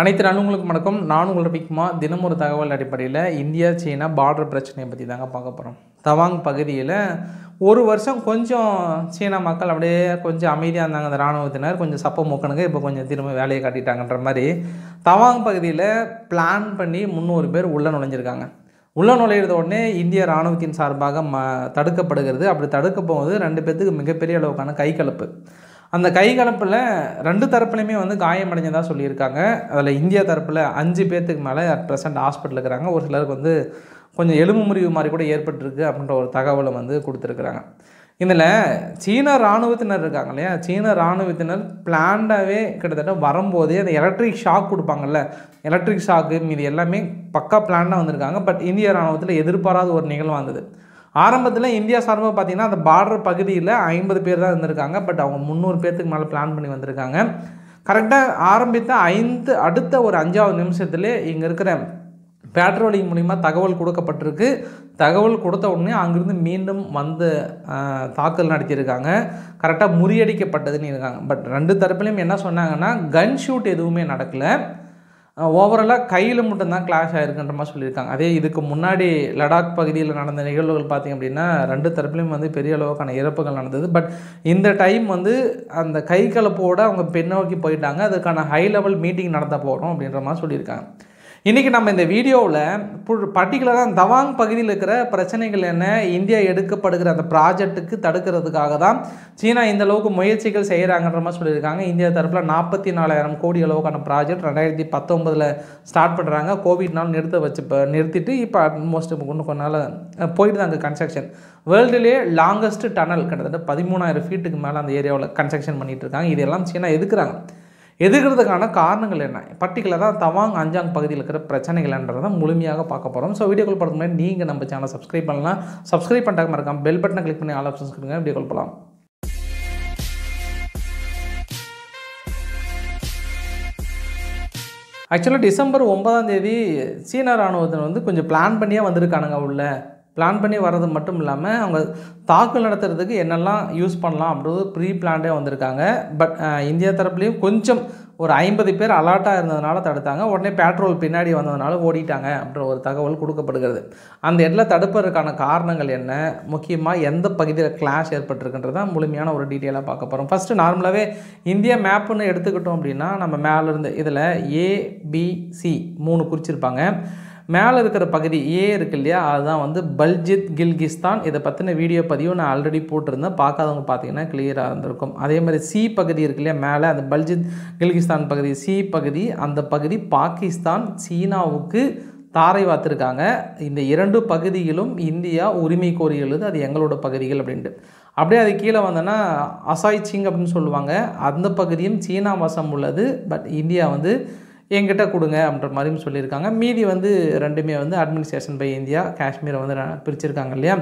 அனைத்து நல்லவங்களுக்கு வணக்கம். நான் உங்கள் பிக்மா. தினம் ஒரு தகவல் அடிப்படையில் இந்தியா சீனா பார்டர் பிரச்சனையை பற்றி தாங்க பார்க்க போகிறோம். தவாங் பகுதியில் ஒரு வருஷம் கொஞ்சம் சீனா மக்கள் அப்படியே கொஞ்சம் அமைதியாக இருந்தாங்க. அந்த இராணுவத்தினர் கொஞ்சம் சப்ப மூக்கணுங்க. இப்போ கொஞ்சம் திரும்ப வேலையை காட்டிட்டாங்கன்ற மாதிரி தவாங் பகுதியில் பிளான் பண்ணி 300 பேர் உள்ளே நுழைஞ்சிருக்காங்க. உள்ளே நுழையிறது உடனே இந்திய இராணுவத்தின் சார்பாக தடுக்கப்படுகிறது. அப்படி தடுக்க போகும்போது 2 பேர்த்துக்கு மிகப்பெரிய அளவுக்கான கை கலப்பு. அந்த கை கலப்பில் 2 தரப்புலையுமே காயமடைஞ்சதாக சொல்லியிருக்காங்க. அதில் இந்தியா தரப்பில் 5 பேர்த்துக்கு மேலே அட் ப்ரெசென்ட் ஹாஸ்பிட்டல் இருக்கிறாங்க. ஒரு சிலருக்கு கொஞ்சம் எலும்பு முறிவு மாதிரி கூட ஏற்பட்டிருக்கு அப்படின்ற ஒரு தகவலை கொடுத்துருக்குறாங்க. இதில் சீன இராணுவத்தினர் இருக்காங்க இல்லையா, சீன இராணுவத்தினர் பிளான்டாகவே கிட்டத்தட்ட வரும்போதே அந்த எலக்ட்ரிக் ஷாக் கொடுப்பாங்கள்ல, எலக்ட்ரிக் ஷாக்கு மீது எல்லாமே பக்கா பிளான்டாக வந்திருக்காங்க. பட் இந்திய இராணுவத்தில் எதிர்பாராத ஒரு நிகழ்வு வந்தது. ஆரம்பத்தில் இந்தியா சார்பாக பார்த்திங்கன்னா அந்த பார்டர் பகுதியில் 50 பேர் தான் இருந்திருக்காங்க. பட் அவங்க 300 பேர்த்துக்கு மேலே பிளான் பண்ணி வந்திருக்காங்க. கரெக்டாக ஆரம்பித்த அடுத்த ஒரு 5வது நிமிஷத்துலேயே இங்கே இருக்கிற பேட்ரோலிங் மூலிமா தகவல் கொடுக்கப்பட்டிருக்கு. தகவல் கொடுத்த உடனே அங்கிருந்து மீண்டும் வந்து தாக்குதல் நடத்தியிருக்காங்க. கரெக்டாக முறியடிக்கப்பட்டதுன்னு இருக்காங்க. பட் 2 தரப்புலையும் என்ன சொன்னாங்கன்னா கன் ஷூட் எதுவுமே நடக்கலை, ஓவராலாக கையில் மட்டும்தான் கிளாஷ் ஆகிருக்குன்ற மாதிரி சொல்லியிருக்காங்க. அதே இதுக்கு முன்னாடி லடாக் பகுதியில் நடந்த நிகழ்வுகள் பார்த்திங்க அப்படின்னா 2 தரப்புலையும் பெரிய அளவுக்கான இறப்புகள் நடந்தது. பட் இந்த டைம் அந்த கை கலப்போடு அவங்க பின்னோக்கி போயிட்டாங்க. அதுக்கான ஹை லெவல் மீட்டிங் நடத்த போகிறோம் அப்படின்ற மாதிரி சொல்லியிருக்காங்க. இன்றைக்கி நம்ம இந்த வீடியோவில் பர்டிகுலராக தவாங் பகுதியில் இருக்கிற பிரச்சனைகள் என்ன, இந்தியா எடுக்கப்படுகிற அந்த ப்ராஜெக்ட்டுக்கு தடுக்கிறதுக்காக தான் சீனா இந்த அளவுக்கு முயற்சிகள் செய்கிறாங்கன்ற மாதிரி சொல்லியிருக்காங்க. இந்தியா தரப்பில் 44,000 கோடி அளவுக்கான ப்ராஜெக்ட் 2019 ஸ்டார்ட் பண்ணுறாங்க. கோவிட்னால் நிறுத்திட்டு இப்போ ஆல்மோஸ்ட் இன்னும் கொஞ்ச நாள் போயிட்டு தான் கன்ஸ்ட்ரக்ஷன். வேர்ல்டுலேயே லாங்கஸ்ட் டனல் கிட்டத்தட்ட 13,000 ஃபீட்டுக்கு மேலே அந்த ஏரியாவில் கன்ஸ்ட்ரக்ஷன் பண்ணிகிட்டு இருக்காங்க. இதெல்லாம் சீனா எதுக்குறாங்க, எதிர்க்கிறதுக்கான காரணங்கள் என்ன, பர்டிகுலராக தவாங் அஞ்சாங் பகுதியில் இருக்கிற பிரச்சனைகள் என்றதை முழுமையாக பார்க்க போகிறோம். ஸோ வீடியோ கால் பண்ணுறது முன்னாடி நீங்கள் நம்ம சேனலை சப்ஸ்கிரைப் பண்ணலாம். சப்ஸ்கிரைப் பண்ணிட்டாங்க மறக்காம பெல் பட்டனை கிளிக் பண்ணி ஆல் ஆப்ஷன்ஸ் கொடுங்க. வீடியோ கால் பண்ணலாம். ஆக்சுவலாக டிசம்பர் 9ஆம் தேதி சீன இராணுவத்தினர் கொஞ்சம் பிளான் பண்ணியே வந்திருக்கானுங்க. உள்ள பிளான் பண்ணி வர்றது மட்டும் இல்லாமல் அவங்க தாக்குதல் நடத்துறதுக்கு என்னெல்லாம் யூஸ் பண்ணலாம் அப்படின்றது ப்ரீ பிளான்டே வந்திருக்காங்க. பட் இந்தியா தரப்புலையும் கொஞ்சம் ஒரு 50 பேர் அலர்ட்டாக இருந்ததுனால தடுத்தாங்க. உடனே பெட்ரோல் பின்னாடி வந்ததுனால ஓடிட்டாங்க அப்படின்ற ஒரு தகவல் கொடுக்கப்படுகிறது. அந்த இடத்துல தடுப்பதற்கான காரணங்கள் என்ன, முக்கியமாக எந்த பகுதியில் கிளாஷ் ஏற்பட்டிருக்குன்றதான் முழுமையான ஒரு டீட்டெயிலாக பார்க்க போகிறோம். ஃபஸ்ட்டு நார்மலாகவே இந்தியா மேப்புன்னு எடுத்துக்கிட்டோம் அப்படின்னா நம்ம மேலேருந்து இதில் ABC 3 குறிச்சிருப்பாங்க. மேலே இருக்கிற பகுதி ஏ இருக்கு இல்லையா, அதுதான் பல்ஜித் கில்கிஸ்தான். இதை பற்றின வீடியோ பதிவு நான் ஆல்ரெடி போட்டிருந்தேன், பார்க்காதவங்க பார்த்தீங்கன்னா கிளியராக இருந்திருக்கும். அதே மாதிரி சி பகுதி இருக்கு இல்லையா, மேலே அந்த பல்ஜித் கில்கிஸ்தான் பகுதி சி பகுதி, அந்த பகுதி பாகிஸ்தான் சீனாவுக்கு தாரை வார்த்திருக்காங்க. இந்த 2 பகுதியிலும் இந்தியா உரிமை கோரி எழுது அது எங்களோட பகுதிகள் அப்படின்ட்டு. அப்படியே அது கீழே வந்தோன்னா அசாய்சிங் அப்படின்னு சொல்லுவாங்க. அந்த பகுதியும் சீனா வசம் உள்ளது. பட் இந்தியா என்கிட்ட கொடுங்க அப்படின்ற மாதிரியும் சொல்லியிருக்காங்க. மீதி ரெண்டுமே அட்மினிஸ்ட்ரேஷன் பை இந்தியா காஷ்மீரை பிரிச்சிருக்காங்க இல்லையா.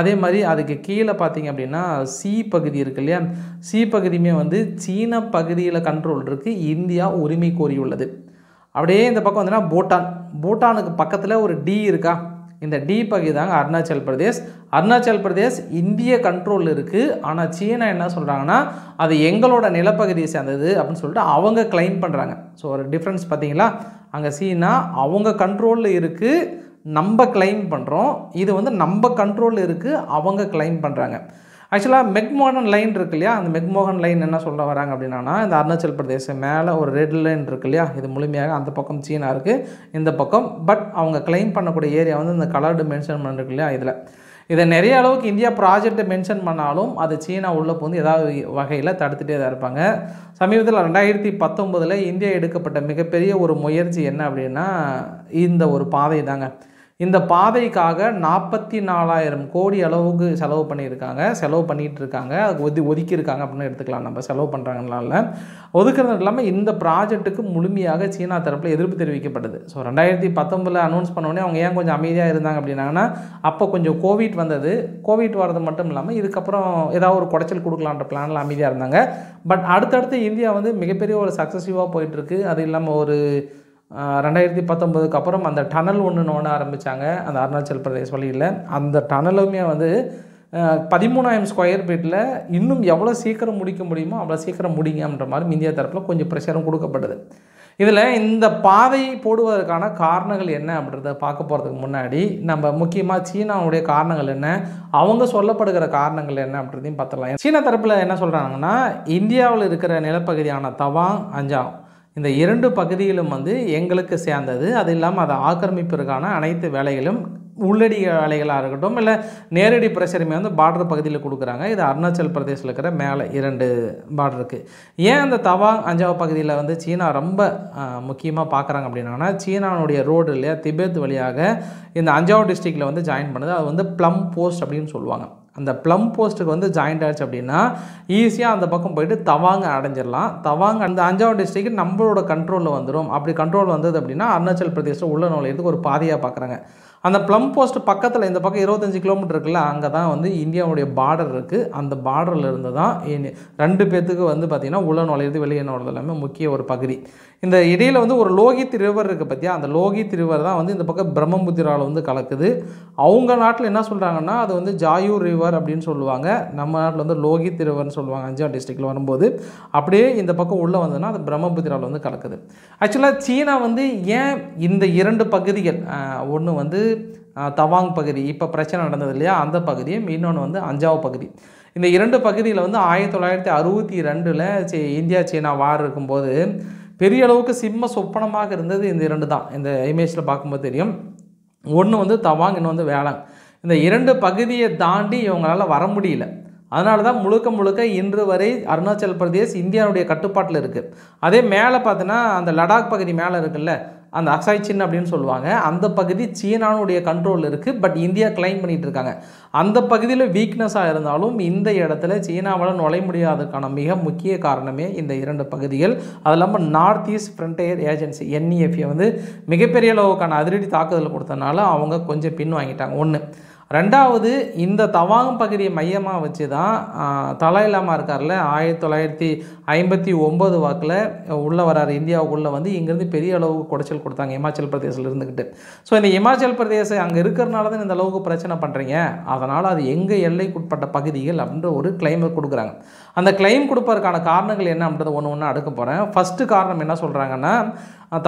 அதே மாதிரி அதுக்கு கீழே பார்த்திங்க அப்படின்னா சி பகுதி இருக்கு இல்லையா, சி பகுதியுமே சீன பகுதியில் கண்ட்ரோல் இருக்குது, இந்தியா உரிமை கோரியுள்ளது. அப்படியே இந்த பக்கம் பூட்டான், பூட்டானுக்கு பக்கத்தில் ஒரு டி இருக்கா, இந்த டி பகுதி தாங்க அருணாச்சல் பிரதேஷ். அருணாச்சல் பிரதேஷ் இந்திய கண்ட்ரோல் இருக்குது. ஆனால் சீனா என்ன சொல்கிறாங்கன்னா அது எங்களோட நிலப்பகுதியை சேர்ந்தது அப்படின்னு சொல்லிட்டு அவங்க கிளைம் பண்ணுறாங்க. ஸோ ஒரு டிஃப்ரென்ஸ் பார்த்தீங்களா, அங்கே சீனா அவங்க கண்ட்ரோலில் இருக்குது, நம்ம கிளைம் பண்ணுறோம். இது நம்ம கண்ட்ரோலில் இருக்குது, அவங்க கிளைம் பண்ணுறாங்க. ஆக்சுவலாக மெக்மோகன் லைன் இருக்கு இல்லையா, அந்த மெக்மோகன் லைன் என்ன சொல்ல வராங்க அப்படின்னா இந்த அருணாச்சல் பிரதேசம் மேலே ஒரு ரெட் லைன் இருக்கு இல்லையா, இது முழுமையாக அந்த பக்கம் சீனா இருக்குது, இந்த பக்கம் பட் அவங்க கிளைம் பண்ணக்கூடிய ஏரியா இந்த கலர்டு மென்ஷன் பண்ணிருக்கு இல்லையா. இதை நிறைய அளவுக்கு இந்தியா ப்ராஜெக்டை மென்ஷன் பண்ணாலும் அது சீனா உள்ளே ஏதாவது வகையில் தடுத்துகிட்டே தான் இருப்பாங்க. சமீபத்தில் 2019 இந்தியா எடுக்கப்பட்ட மிகப்பெரிய ஒரு முயற்சி என்ன அப்படின்னா இந்த ஒரு பாதை தாங்க. இந்த பாதைக்காக 44,000 கோடி அளவுக்கு செலவு பண்ணியிருக்காங்க, செலவு பண்ணிகிட்டு இருக்காங்க, அதுக்கு ஒதுக்கியிருக்காங்க அப்படின்னு எடுத்துக்கலாம். நம்ம செலவு பண்ணுறாங்கனால ஒதுக்கிறது இல்லாமல் இந்த ப்ராஜெக்ட்டுக்கு முழுமையாக சீனா தரப்பில் எதிர்ப்பு தெரிவிக்கப்பட்டது. ஸோ 2019 அனௌன்ஸ் பண்ணோடனே அவங்க ஏன் கொஞ்சம் அமைதியாக இருந்தாங்க அப்படின்னாங்கன்னா அப்போ கொஞ்சம் கோவிட் வந்தது. கோவிட் வர்றது மட்டும் இல்லாமல் இதுக்கப்புறம் ஏதாவது ஒரு குடைச்சல் கொடுக்கலான்ற பிளானில் அமைதியாக இருந்தாங்க. பட் அடுத்தடுத்து இந்தியா மிகப்பெரிய ஒரு சக்ஸஸிவாக போயிட்டுருக்கு. அது இல்லாமல் ஒரு 2019க்கு அப்புறம் அந்த டனல் ஒன்று ஆரம்பித்தாங்க அந்த அருணாச்சல் பிரதேஷ் வழியில். அந்த டனலுமே 13,000 ஸ்கொயர் ஃபீட்டில் இன்னும் எவ்வளோ சீக்கிரம் முடிக்க முடியுமோ அவ்வளோ சீக்கிரம் முடிங்கன்ற மாதிரி இந்தியா தரப்பில் கொஞ்சம் ப்ரெஷரும் கொடுக்கப்பட்டது. இதில் இந்த பாதை போடுவதற்கான காரணங்கள் என்ன அப்படின்றத பார்க்க போகிறதுக்கு முன்னாடி நம்ம முக்கியமாக சீனாவுடைய காரணங்கள் என்ன, அவங்க சொல்லப்படுகிற காரணங்கள் என்ன அப்படின்றதையும் பார்த்துடலாம். சீனா தரப்பில் என்ன சொல்கிறாங்கன்னா, இந்தியாவில் இருக்கிற நிலப்பகுதியான தவாங், அஞ்சாங் இந்த இரண்டு பகுதிகளும் வந்து எங்களுக்கு சேர்ந்தது. அது இல்லாமல் அதை ஆக்கிரமிப்பிற்கான அனைத்து வேலைகளும் உள்ளடி வேலைகளாக இருக்கட்டும் இல்லை நேரடி பிரஷருமே வந்து பார்டர் பகுதியில் கொடுக்குறாங்க. இது அருணாச்சல் பிரதேசில் இருக்கிற மேலே இரண்டு பார்டருக்கு. ஏன் அந்த தவாங் அஞ்சாவ் பகுதியில் வந்து சீனா ரொம்ப முக்கியமாக பார்க்குறாங்க அப்படின்னா, சீனானுடைய ரோடு இல்லையா திபெத் வழியாக இந்த அஞ்சாவ் டிஸ்ட்ரிக்டில் வந்து ஜாயின் பண்ணுது. அது வந்து ப்ளம் போஸ்ட் அப்படின்னு சொல்லுவாங்க. அந்த ப்ளம் போஸ்ட்டுக்கு வந்து ஜாயிண்ட் ஆச்சு அப்படின்னா ஈஸியாக அந்த பக்கம் போயிட்டு தவாங்க அடைஞ்சிடலாம். தவாங்க அந்த அஞ்சாவது டிஸ்ட்ரிக்ட் நம்மளோட கண்ட்ரோலில் வந்துடும். அப்படி கண்ட்ரோல் வந்தது அப்படின்னா அருணாச்சல் பிரதேசம் உள்ள நுழையிறதுக்கு ஒரு பாதையாக பார்க்குறாங்க. அந்த ப்ளம் போஸ்ட் பக்கத்தில் இந்த பக்கம் 25 கிலோமீட்டர் இருக்குல்ல, அங்கே தான் வந்து இந்தியாவுடைய பார்டர் இருக்குது. அந்த பார்டரில் இருந்து தான் ரெண்டு பேர்த்துக்கு வந்து பார்த்திங்கன்னா உள்ள நுழையிறது வெளியே நுழையிறது எல்லாமே முக்கிய ஒரு பகுதி. இந்த இடையில் வந்து ஒரு லோகித் ரிவர் இருக்குது பார்த்தியா, அந்த லோகித் ரிவர் தான் வந்து இந்த பக்கம் பிரம்மபுத்திராவில் வந்து கலக்குது. அவங்க நாட்டில் என்ன சொல்கிறாங்கன்னா, அது வந்து ஜாயூ ரிவர் அப்படின்னு சொல்லுவாங்க. நம்ம நாட்டில் வந்து லோகித் ரிவர்னு சொல்லுவாங்க. அஞ்சாம் டிஸ்ட்ரிக்டில் வரும்போது அப்படியே இந்த பக்கம் உள்ளே வந்ததுன்னா அது பிரம்மபுத்திராவில் வந்து கலக்குது. ஆக்சுவலாக சீனா வந்து ஏன் இந்த இரண்டு பகுதிகள், ஒன்று வந்து தவாங் பகுதி இப்போ பிரச்சனை நடந்தது இல்லையா அந்த பகுதியும், இன்னொன்று வந்து அஞ்சாவ் பகுதி, இந்த இரண்டு பகுதியில் வந்து 1962 இந்தியா சீனா வார் இருக்கும்போது பெரிய அளவுக்கு சிம்ம சொப்பனமாக இருந்தது இந்த இரண்டு தான். இந்த இமேஜில் பார்க்கும்போது தெரியும், ஒன்று வந்து தவாங், இன்னொன்று வந்து வேளாங். இந்த இரண்டு பகுதியை தாண்டி இவங்களால் வர முடியல. அதனால தான் முழுக்க முழுக்க இன்று வரை அருணாச்சல் பிரதேஷ் இந்தியாவுடைய கட்டுப்பாட்டில் இருக்குது. அதே மேலே பார்த்தோன்னா அந்த லடாக் பகுதி மேலே இருக்குல்ல, அந்த அக்சாய் சின் அப்படின்னு சொல்லுவாங்க, அந்த பகுதி சீனானுடைய கண்ட்ரோல் இருக்குது. பட் இந்தியா கிளைம் பண்ணிகிட்டு இருக்காங்க. அந்த பகுதியில் வீக்னஸாக இருந்தாலும் இந்த இடத்துல சீனாவால் நுழைய முடியாததுக்கான மிக முக்கிய காரணமே இந்த இரண்டு பகுதிகள். அது இல்லாமல் north east frontier agency NEFA வந்து மிகப்பெரிய அளவுக்கான அதிரடி தாக்குதல் கொடுத்தனால அவங்க கொஞ்சம் பின் வாங்கிட்டாங்க. ஒன்று. ரெண்டாவது, இந்த தவாங் பகுதியை மையமாக வச்சு தான் தலாய் லாமா இருக்கார்ல, 1959 வாக்கில் உள்ளே வராரு இந்தியாவுக்குள்ளே வந்து. இங்கேருந்து பெரிய அளவுக்கு குடைச்சல் கொடுத்தாங்க இமாச்சல் பிரதேசில் இருந்துக்கிட்டு. ஸோ இந்த இமாச்சல் பிரதேச அங்கே இருக்கிறனால தான் இந்த அளவுக்கு பிரச்சனை பண்ணுறீங்க, அதனால் அது எங்கள் எல்லைக்குட்பட்ட பகுதிகள் அப்படின்ற ஒரு கிளைம் கொடுக்குறாங்க. அந்த கிளைம் கொடுப்பதற்கான காரணங்கள் என்ன அப்படின்றது ஒன்று ஒன்றா அடுக்க போகிறேன். ஃபஸ்ட்டு காரணம் என்ன சொல்கிறாங்கன்னா,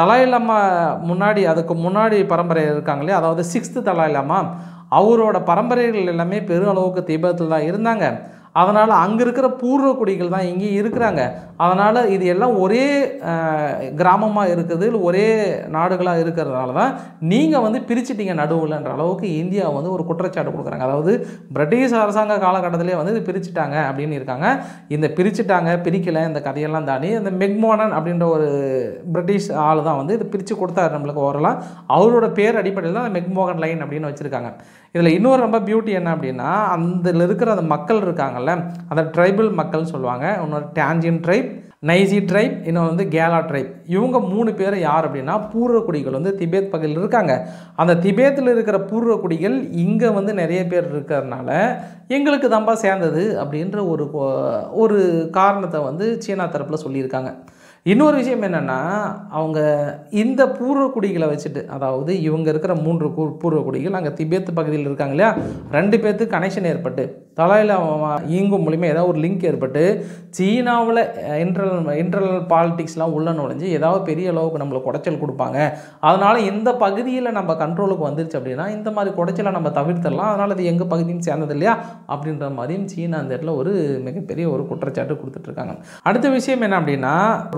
தலாய் லாமா முன்னாடி அதுக்கு முன்னாடி பரம்பரை இருக்காங்களே, அதாவது 6th தலாய் லாமா, அவரோட பரம்பரைகள் எல்லாமே பெருளவுக்கு திபெத்தில் தான் இருந்தாங்க. அதனால் அங்கே இருக்கிற பூர்வக்குடிகள் தான் இங்கேயும் இருக்கிறாங்க. அதனால் இது எல்லாம் ஒரே கிராமமாக இருக்குது, ஒரே நாடுகளாக இருக்கிறதுனால தான் நீங்கள் வந்து பிரிச்சிட்டிங்க நடுவில்ன்ற அளவுக்கு இந்தியா வந்து ஒரு குற்றச்சாட்டு கொடுக்குறாங்க. அதாவது பிரிட்டிஷ் அரசாங்க காலகட்டத்திலே வந்து இது பிரிச்சுட்டாங்க அப்படின்னு இருக்காங்க. இந்த பிரிச்சுட்டாங்க பிரிக்கலை இந்த கதையெல்லாம் தாண்டி இந்த மெக்மோனன் அப்படின்ற ஒரு பிரிட்டிஷ் ஆள் தான் வந்து இது பிரித்து கொடுத்தாரு நம்மளுக்கு ஓரலாம். அவரோட பேர் அடிப்படையில் தான் மெக்மோகன் லைன் அப்படின்னு வச்சுருக்காங்க. இதில் இன்னொரு ரொம்ப பியூட்டி என்ன அப்படின்னா, அதில் இருக்கிற அந்த மக்கள் இருக்காங்கல்ல, அந்த ட்ரைபல் மக்கள்னு சொல்லுவாங்க. இன்னொரு டான்ஜின் ட்ரைப், நைசி ட்ரைப், இன்னொரு வந்து கேலா ட்ரைப். இவங்க 3 பேர் யார் அப்படின்னா பூர்வக்குடிகள் வந்து திபெத் பகுதியில் இருக்காங்க. அந்த திபெத்தில் இருக்கிற பூர்வக்குடிகள் இங்கே வந்து நிறைய பேர் இருக்கிறதுனால எங்களுக்கு தம்பா சேர்ந்தது அப்படின்ற ஒரு காரணத்தை வந்து சீனா தரப்பில் சொல்லியிருக்காங்க. இன்னொரு விஷயம் என்னென்னா, அவங்க இந்த பூர்வக்குடிகளை வச்சுட்டு, அதாவது இவங்க இருக்கிற 3 பூர்வக்குடிகள் அங்கே திபெத் பகுதியில் இருக்காங்க இல்லையா, 2 பேர்த்துக்கு கனெக்ஷன் ஏற்பட்டு தலாய் லாமா இயங்கும் மூலிமா ஏதாவது ஒரு லிங்க் ஏற்பட்டு சீனாவில் இன்டர்னல் பாலிடிக்ஸ்லாம் உள்ள நுழைஞ்சு ஏதாவது பெரிய அளவுக்கு நம்மளுக்கு குடைச்சல் கொடுப்பாங்க. அதனால் இந்த பகுதியில் நம்ம கண்ட்ரோலுக்கு வந்துருச்சு அப்படின்னா இந்த மாதிரி குடைச்சலை நம்ம தவிர்த்திடலாம். அதனால் அது எங்கள் பகுதியும் சேர்ந்தது இல்லையா அப்படின்ற மாதிரியும் சீனா அந்த இடத்துல ஒரு மிகப்பெரிய ஒரு குற்றச்சாட்டு கொடுத்துட்ருக்காங்க. அடுத்த விஷயம் என்ன அப்படின்னா,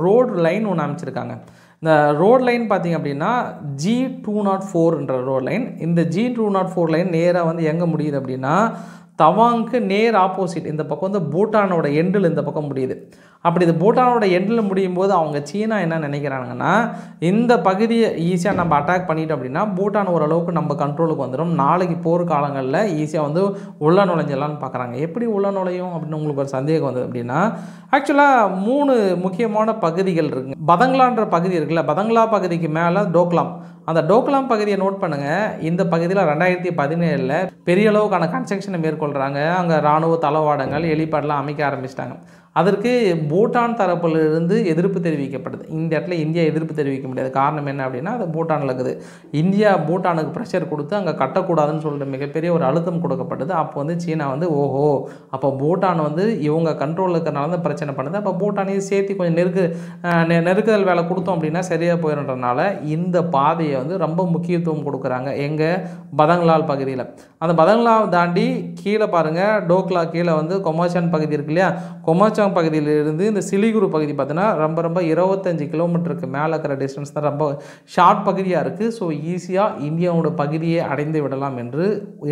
ரோடு லைன் ஒன்று அமைச்சிருக்காங்க. இந்த ரோட் லைன் பார்த்திங்க அப்படின்னா G204ன்ற ரோட் லைன். இந்த G204 லைன் நேராக வந்து எங்கே முடியுது அப்படின்னா தவாங்க்கு நேர் ஆப்போசிட் இந்த பக்கம் வந்து பூட்டானோட எண்டில் இந்த பக்கம் முடியுது. அப்படி இது பூட்டானோட எண்டில் முடியும் போது அவங்க சீனா என்ன நினைக்கிறாங்கன்னா, இந்த பகுதியை ஈஸியாக நம்ம அட்டாக் பண்ணிட்டோம் அப்படின்னா பூட்டான் ஓரளவுக்கு நம்ம கண்ட்ரோலுக்கு வந்துடும். நாளைக்கு போர் காலங்களில் ஈஸியாக வந்து உள்ள நுழைஞ்சலான்னு பார்க்குறாங்க. எப்படி உள்ள நுழையும் அப்படின்னு உங்களுக்கு ஒரு சந்தேகம் வந்தது அப்படின்னா, ஆக்சுவலாக 3 முக்கியமான பகுதிகள் இருக்குங்க. பதங்களான்ற பகுதி இருக்குல்ல, பதங்களா பகுதிக்கு மேலே டோக்லாம். அந்த டோக்லாம் பகுதியை நோட் பண்ணுங்கள். இந்த பகுதியில் 2017 பெரிய அளவுக்கான கன்ஸ்ட்ரக்ஷனை மேற்கொள்கிறாங்க. அங்கே இராணுவ தளவாடங்கள், ஹெலிபேட்லாம் அமைக்க ஆரம்பிச்சிட்டாங்க. அதற்கு பூட்டான் தரப்பிலிருந்து எதிர்ப்பு தெரிவிக்கப்பட்டது. இந்த இடத்துல இந்தியா எதிர்ப்பு தெரிவிக்க முடியாது. காரணம் என்ன அப்படின்னா, அது பூட்டானில் இருக்குது. இந்தியா பூட்டானுக்கு ப்ரெஷர் கொடுத்து அங்கே கட்டக்கூடாதுன்னு சொல்கிற மிகப்பெரிய ஒரு அழுத்தம் கொடுக்கப்பட்டது. அப்போ வந்து சீனா வந்து ஓஹோ அப்போ பூட்டான் வந்து இவங்க கண்ட்ரோலில் இருக்கிறனால தான் பிரச்சனை பண்ணுது, அப்போ பூட்டானையும் சேர்த்து கொஞ்சம் நெருக்குதல் வேலை கொடுத்தோம் அப்படின்னா சரியாக போயிடுறதுனால இந்த பாதையை வந்து ரொம்ப முக்கியத்துவம் கொடுக்குறாங்க. எங்கள் பதங்களால் பகுதியில், அந்த பதங்களாவை தாண்டி கீழே பாருங்கள் டோக்லா கீழே வந்து கொமாச்சான் பகுதி இருக்கு இல்லையா, கொமாச்சான் பகுதியிலிருந்து இந்த சிலிகுரு பகுதி பார்த்தீங்கன்னா ரொம்ப ரொம்ப 25 கிலோமீட்டருக்கு மேலே இருக்கிற டிஸ்டன்ஸ் தான், ரொம்ப ஷார்ட் பகுதியாக இருக்குது. ஸோ ஈஸியாக இந்தியாவோட பகுதியை அடைந்து விடலாம் என்று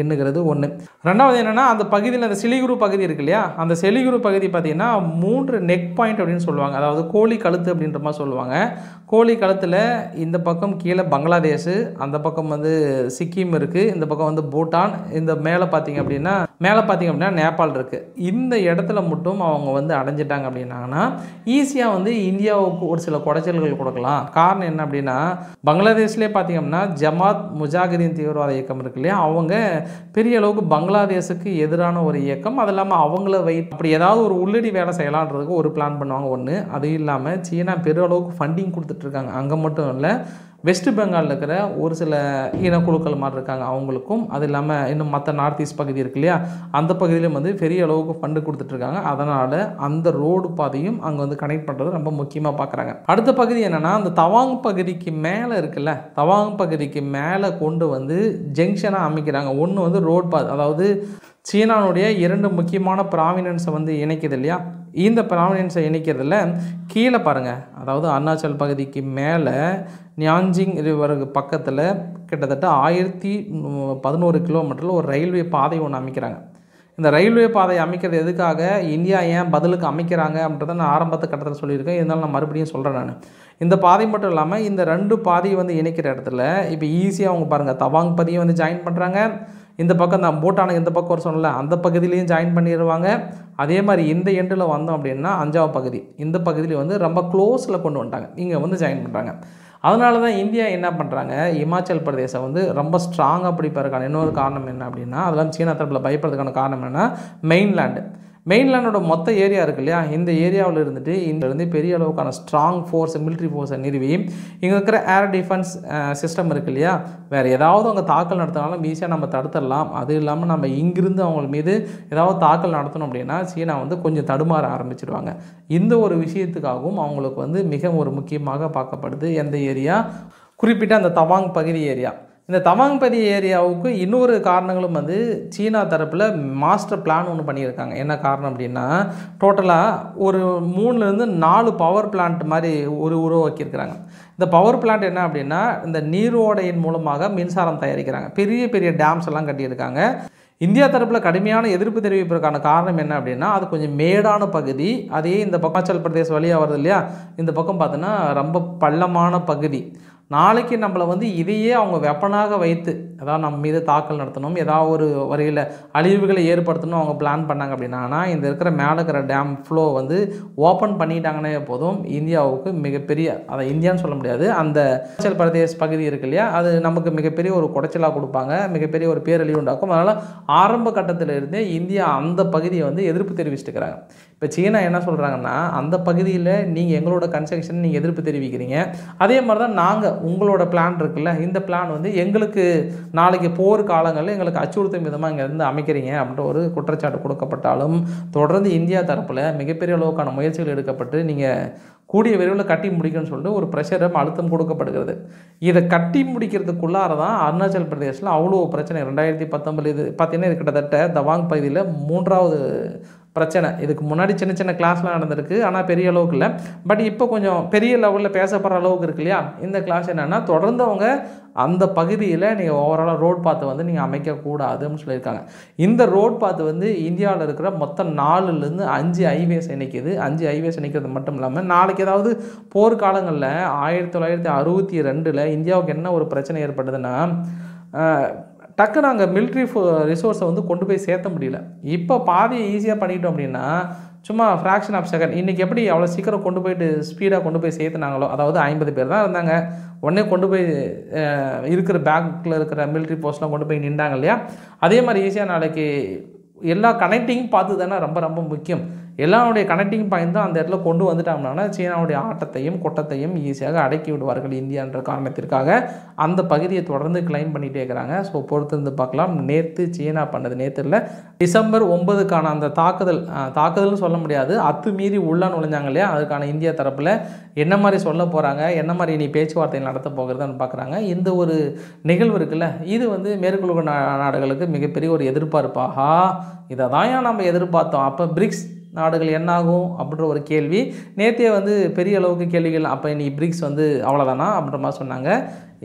எண்ணுகிறது ஒன்று. ரெண்டாவது என்னென்னா, அந்த பகுதியில் அந்த சிலிகுரு பகுதி இருக்கு இல்லையா, அந்த சிலிகுரு பகுதி பார்த்திங்கன்னா 3 நெக் பாயிண்ட் அப்படின்னு சொல்லுவாங்க, அதாவது கோழி கழுத்து அப்படின்ற மாதிரி சொல்லுவாங்க. கோழி கழுத்தில் இந்த பக்கம் கீழே பங்களாதேஷ், அந்த பக்கம் வந்து சிக்கிம் இருக்குது, இந்த பக்கம் வந்து பூட்டான், இந்த மேலே பார்த்திங்க அப்படின்னா நேபாள் இருக்குது. இந்த இடத்துல மட்டும் அவங்க வந்து அடைஞ்சிட்டாங்க அப்படின்னாங்கன்னா ஈஸியாக வந்து இந்தியாவுக்கு ஒரு சில குடைச்சல்கள் கொடுக்கலாம். காரணம் என்ன அப்படின்னா, பங்களாதேஷ்லேயே பார்த்திங்கன்னா ஜமாத் முஜாகிதீன் தீவிரவாத இயக்கம் இருக்கு இல்லையா, அவங்க பெரிய அளவுக்கு பங்களாதேஷுக்கு எதிரான ஒரு இயக்கம். அது இல்லாமல் அவங்கள அப்படி ஏதாவது ஒரு உள்ளடி வேலை செய்யலான்றதுக்கு ஒரு பிளான் பண்ணுவாங்க ஒன்று. அதுவும் இல்லாமல் சீனா பெரிய அளவுக்கு ஃபண்டிங் கொடுத்துட்ருக்காங்க. அங்கே மட்டும் இல்லை, வெஸ்ட் பெங்காலில் இருக்கிற ஒரு சில இனக்குழுக்கள் மாதிரி இருக்காங்க அவங்களுக்கும், அது இல்லாமல் இன்னும் மற்ற நார்த் ஈஸ்ட் பகுதி இருக்கு இல்லையா, அந்த பகுதியிலும் வந்து பெரிய அளவுக்கு ஃபண்டு கொடுத்துட்ருக்காங்க. அதனால் அந்த ரோடு பாதையும் அங்கே வந்து கனெக்ட் பண்ணுறது ரொம்ப முக்கியமாக பார்க்குறாங்க. அடுத்த பகுதி என்னென்னா, அந்த தவாங் பகுதிக்கு மேலே இருக்குல்ல, தவாங் பகுதிக்கு மேலே கொண்டு வந்து ஜங்ஷனாக அமைக்கிறாங்க. ஒன்று வந்து ரோடு பாதை, அதாவது சீனாவுடைய 2 முக்கியமான ப்ராமினன்ஸை வந்து இணைக்குது இல்லையா, இந்த ப்ராமினன்ஸை இணைக்கிறதுல கீழே பாருங்கள், அதாவது அருணாச்சல் பகுதிக்கு மேலே நியாஞ்சிங் ரிவருக்கு பக்கத்தில் கிட்டத்தட்ட 1011 கிலோமீட்டரில் ஒரு ரயில்வே பாதை ஒன்று அமைக்கிறாங்க. இந்த ரயில்வே பாதை அமைக்கிறது எதுக்காக, இந்தியா ஏன் பதிலுக்கு அமைக்கிறாங்க அப்படின்றத நான் ஆரம்பத்து கட்டத்தில் சொல்லியிருக்கேன், இருந்தாலும் நான் மறுபடியும் சொல்கிறேன். நான் இந்த பாதை மட்டும் இல்லாமல் இந்த 2 பாதையை வந்து இணைக்கிற இடத்துல இப்போ ஈஸியாக அவங்க பாருங்கள் தவாங் பகுதியை வந்து ஜாயின் பண்ணுறாங்க, இந்த பக்கம் தான் பூட்டானுக்கு இந்த பக்கம் ஒரு சொன்னல அந்த பகுதியிலையும் ஜாயின் பண்ணிடுவாங்க. அதே மாதிரி இந்த எண்டில் வந்தோம் அப்படின்னா அஞ்சாவது பகுதி, இந்த பகுதியில் வந்து ரொம்ப க்ளோஸில் கொண்டு வந்துட்டாங்க, இங்கே வந்து ஜாயின் பண்ணுறாங்க. அதனால தான் இந்தியா என்ன பண்ணுறாங்க, இமாச்சல் பிரதேசம் வந்து ரொம்ப ஸ்ட்ராங்காக பிடிப்பதற்கான இன்னொரு காரணம் என்ன அப்படின்னா, அதெல்லாம் சீனா தரப்பில் பயப்படுறதுக்கான காரணம் என்னென்னா, மெயின்லேண்டோட மொத்த ஏரியா இருக்கு இல்லையா, இந்த ஏரியாவில் இருந்துட்டு இந்தியிலேருந்து பெரிய அளவுக்கான ஸ்ட்ராங் ஃபோர்ஸ் மிலிட்ரி ஃபோர்ஸை நிறுவி இங்கே இருக்கிற ஏர் டிஃபென்ஸ் சிஸ்டம் இருக்குது இல்லையா, வேறு ஏதாவது அவங்க தாக்கல் நடத்தினாலும் ஈஸியாக நம்ம தடுத்துடலாம். அது இல்லாமல் நம்ம இங்கிருந்து அவங்க மீது ஏதாவது தாக்கல் நடத்தணும் அப்படின்னா சீனா வந்து கொஞ்சம் தடுமாற ஆரம்பிச்சிடுவாங்க. இந்த ஒரு விஷயத்துக்காகவும் அவங்களுக்கு வந்து மிக ஒரு முக்கியமாக பார்க்கப்படுது. எந்த ஏரியா, குறிப்பிட்ட அந்த தவாங் பகுதி ஏரியா. இந்த தவாங் பகுதி ஏரியாவுக்கு இன்னொரு காரணங்களும் வந்து சீனா தரப்பில் மாஸ்டர் பிளான் ஒன்று பண்ணியிருக்காங்க. என்ன காரணம் அப்படின்னா, டோட்டலாக ஒரு 3 லேருந்து 4 பவர் பிளான்ட் மாதிரி உருவாக்கியிருக்கிறாங்க. இந்த பவர் பிளான்ட் என்ன அப்படின்னா, இந்த நீரோடையின் மூலமாக மின்சாரம் தயாரிக்கிறாங்க. பெரிய பெரிய டேம்ஸ் எல்லாம் கட்டியிருக்காங்க. இந்தியா தரப்பில் கடுமையான எதிர்ப்பு தெரிவிப்பதற்கான காரணம் என்ன அப்படின்னா, அது கொஞ்சம் மேடான பகுதி, அதே இந்த பக்காச்சல் பிரதேசம் வழியாக வருது இல்லையா, இந்த பக்கம் பார்த்தோன்னா ரொம்ப பள்ளமான பகுதி. நாளைக்கு நம்மளை வந்து இதையே அவங்க வெப்பனாக வைத்து ஏதாவது நம்ம மீது தாக்கல் நடத்தணும், ஏதாவது ஒரு வரையில் அழிவுகளை ஏற்படுத்தணும் அவங்க பிளான் பண்ணாங்க அப்படின்னா, இந்த இருக்கிற மேலே இருக்கிற டேம் ஃப்ளோ வந்து ஓப்பன் பண்ணிட்டாங்கன்னே போதும், இந்தியாவுக்கு மிகப்பெரிய, அதை இந்தியான்னு சொல்ல முடியாது, அந்த இமாச்சல் பிரதேஷ் பகுதி இருக்கு இல்லையா, அது நமக்கு மிகப்பெரிய ஒரு குடைச்சலாக கொடுப்பாங்க, மிகப்பெரிய ஒரு பேரழிவு உண்டாக்கும். அதனால் ஆரம்ப கட்டத்தில் இருந்தே இந்தியா அந்த பகுதியை வந்து எதிர்ப்பு தெரிவிச்சிட்டுக்கிறாங்க. இப்போ சீனா என்ன சொல்கிறாங்கன்னா, அந்த பகுதியில் நீங்கள் எங்களோட கன்ஸ்ட்ரக்ஷன் நீங்கள் எதிர்ப்பு தெரிவிக்கிறீங்க, அதே மாதிரி தான் நாங்கள் உங்களோட பிளான் இருக்குல்ல, இந்த பிளான் வந்து எங்களுக்கு நாளைக்கு போர் காலங்களில் எங்களுக்கு அச்சுறுத்தும் விதமாக இங்கேருந்து அமைக்கிறீங்க அப்படின்ற ஒரு குற்றச்சாட்டு கொடுக்கப்பட்டாலும் தொடர்ந்து இந்தியா தரப்பில் மிகப்பெரிய அளவுக்கான முயற்சிகள் எடுக்கப்பட்டு நீங்கள் கூடிய விரைவில் கட்டி முடிக்கணும்னு சொல்லிட்டு ஒரு ப்ரெஷரும் அழுத்தம் கொடுக்கப்படுகிறது. இதை கட்டி முடிக்கிறதுக்குள்ளார தான் அருணாச்சல் பிரதேஷில் அவ்வளோ பிரச்சனை. 2019 இது பார்த்திங்கன்னா, இது கிட்டத்தட்ட தவாங் பகுதியில் 3வது பிரச்சனை. இதுக்கு முன்னாடி சின்ன சின்ன கிளாஸ்லாம் நடந்திருக்கு, ஆனால் பெரிய அளவுக்கு இல்லை. பட் இப்போ கொஞ்சம் பெரிய லெவலில் பேசப்படுற அளவுக்கு இருக்கு இல்லையா. இந்த கிளாஸ் என்னென்னா, தொடர்ந்து அவங்க அந்த பகுதியில் நீங்கள் ஓவராலாக ரோட் பாத்தை வந்து நீங்கள் அமைக்கக்கூடாதுன்னு சொல்லியிருக்காங்க. இந்த ரோட் பாத்து வந்து இந்தியாவில் இருக்கிற மொத்தம் 4லேருந்து 5 ஹைவேஸ் இணைக்குது. 5 ஹைவேஸ் இணைக்கிறது மட்டும் இல்லாமல் நாளைக்கு ஏதாவது போர்க்காலங்களில் 1962ல் இந்தியாவுக்கு என்ன ஒரு பிரச்சனை ஏற்பட்டதுன்னா, டக்குன்னு அங்கே மிலிட்ரி ரிசோர்ஸை வந்து கொண்டு போய் சேர்த்த முடியல. இப்போ பாதியை ஈஸியாக பண்ணிட்டோம் அப்படின்னா சும்மா ஃப்ராக்ஷன் ஆஃப் செகண்ட், இன்றைக்கி எப்படி அவ்வளோ சீக்கிரம் கொண்டு போய்ட்டு ஸ்பீடாக கொண்டு போய் சேர்த்துனாங்களோ, அதாவது 50 பேர் தான் இருந்தாங்க, உடனே கொண்டு போய் இருக்கிற பேக்கில் இருக்கிற மிலிட்ரி போஸ்ட்லாம் கொண்டு போய் நின்றாங்க இல்லையா, அதே மாதிரி ஈஸியாக நாளைக்கு எல்லா கனெக்டிங் பார்த்து தானே ரொம்ப ரொம்ப முக்கியம். எல்லாருடைய கனெக்டிங் பாயிண்ட் தான் அந்த இடத்துல கொண்டு வந்துட்டாங்கனா சீனாவுடைய ஆட்டத்தையும் கொட்டத்தையும் ஈஸியாக அடக்கி விடுவார்கள் இந்தியான்ற காரணத்திற்காக அந்த பகுதியை தொடர்ந்து கிளைம் பண்ணிட்டே இருக்காங்க. ஸோ பொறுத்திருந்து பார்க்கலாம். நேற்று சீனா பண்ணது நேற்றுல December 9க்கான அந்த தாக்குதல்னு சொல்ல முடியாது, அத்துமீறி உள்ள நுழைஞ்சாங்க இல்லையா, அதுக்கான இந்தியா தரப்பில் என்ன மாதிரி சொல்ல போகிறாங்க, என்ன மாதிரி இனி பேச்சுவார்த்தைகள் நடத்த போகிறதான்னு பார்க்குறாங்க. இந்த ஒரு நிகழ்வு இருக்குல்ல, இது வந்து மேற்குலக நாடுகளுக்கு மிகப்பெரிய ஒரு எதிர்பார்ப்பாகா இதை தான் நம்ம எதிர்பார்த்தோம். அப்போ பிரிக்ஸ் நாடுகள் என்னாகும் அப்படின்ற ஒரு கேள்வி நேற்றே வந்து பெரிய அளவுக்கு கேள்விகள். அப்போ இனி பிரிக்ஸ் வந்து அவ்வளோதானா அப்படின்ற மாதிரி சொன்னாங்க.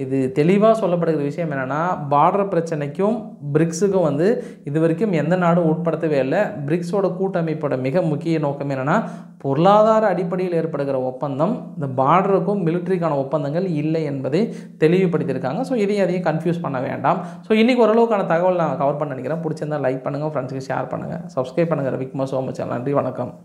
இது தெளிவாக சொல்லப்படுகிற விஷயம் என்னென்னா, பார்டர் பிரச்சனைக்கும் பிரிக்ஸுக்கும் வந்து இது வரைக்கும் எந்த நாடும் உட்படுத்தவே இல்லை. பிரிக்ஸோட கூட்டமைப்போட மிக முக்கிய நோக்கம் என்னென்னா, பொருளாதார அடிப்படையில் ஏற்படுகிற ஒப்பந்தம், இந்த பார்டருக்கும் மிலிட்ரிக்கான ஒப்பந்தங்கள் இல்லை என்பதை தெளிவுபடுத்தியிருக்காங்க. ஸோ இதையும் அதையும் கன்ஃபியூஸ் பண்ண வேண்டாம். ஸோ இன்றைக்கி ஓரளவுக்கான தகவல் நான் கவர் பண்ண நினைக்கிறேன். பிடிச்சிருந்தால் லைக் பண்ணுங்கள், ஃப்ரெண்ட்ஸுக்கு ஷேர் பண்ணுங்கள், சப்ஸ்கிரைப் பண்ணுங்கள். விக்மா சோமச்சா, நன்றி, வணக்கம்.